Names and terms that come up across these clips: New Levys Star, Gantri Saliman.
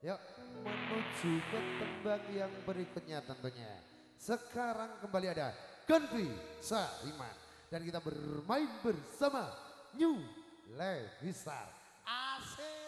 Yuk menuju ke tembang yang berikutnya tentunya. Sekarang kembali ada Gantri Saliman dan kita bermain bersama New Levys Star. Asik.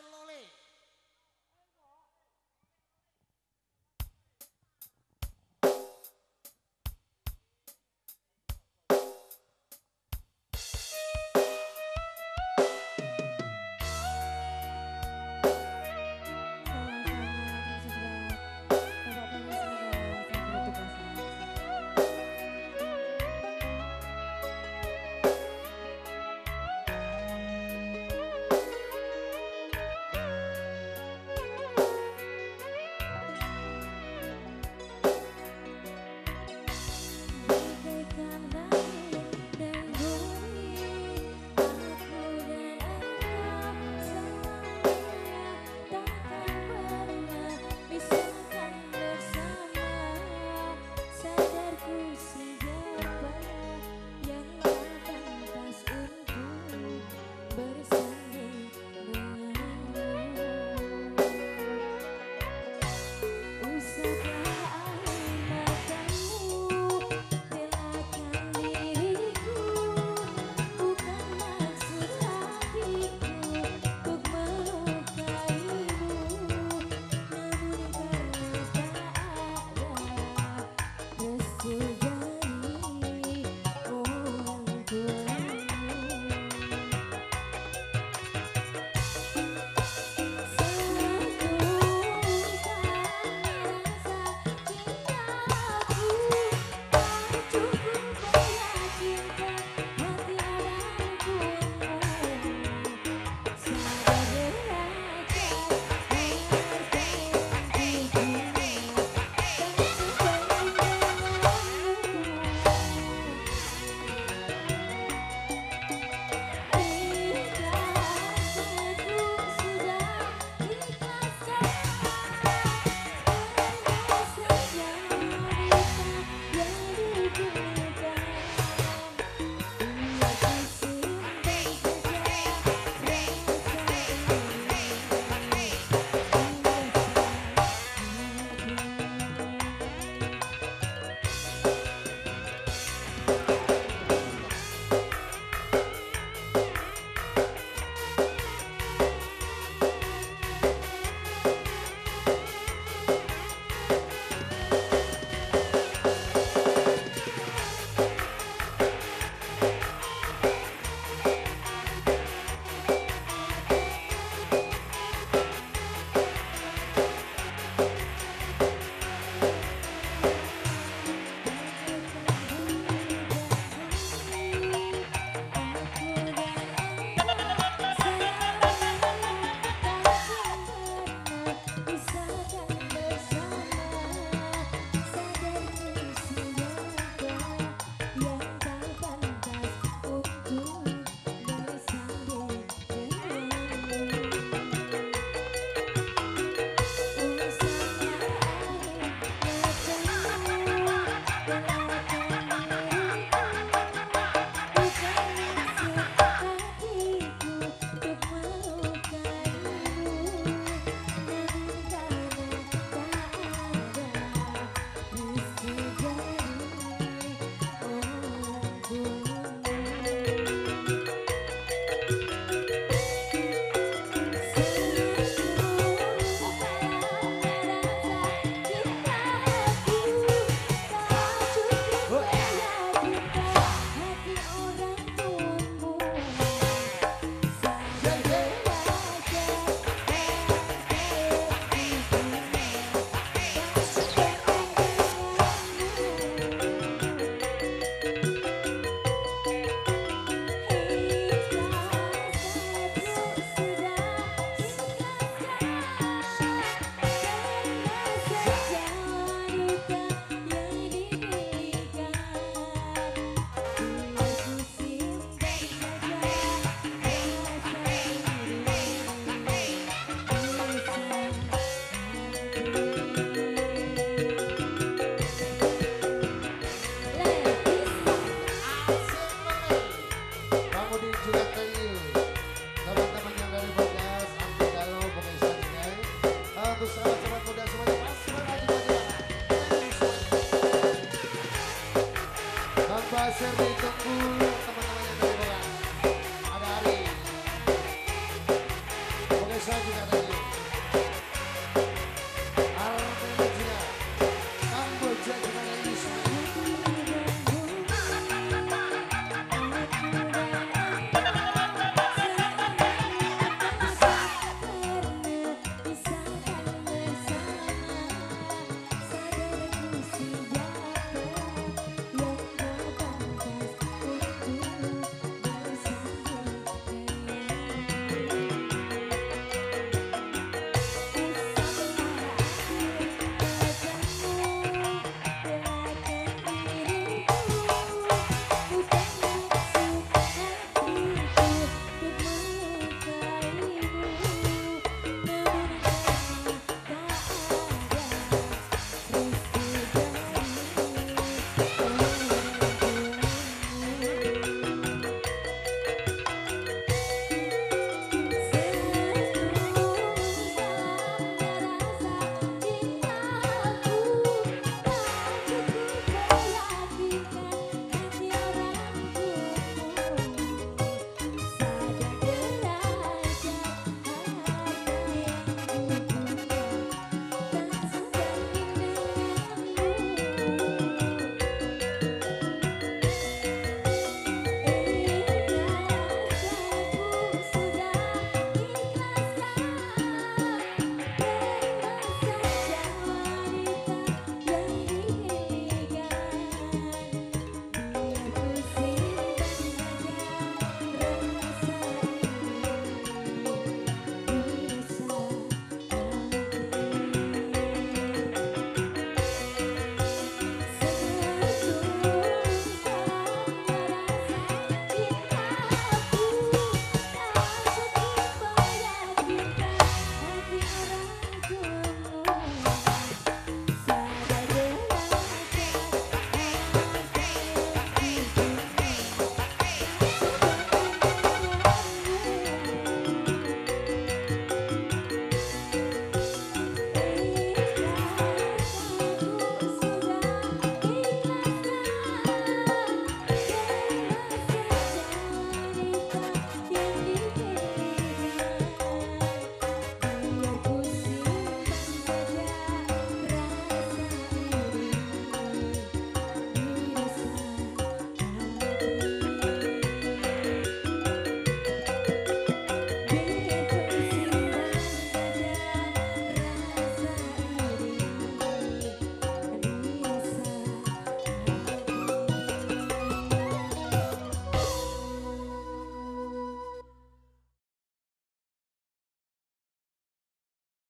untuk sahabat-sahabat muda semuanya. Tanpa serbi tunggu.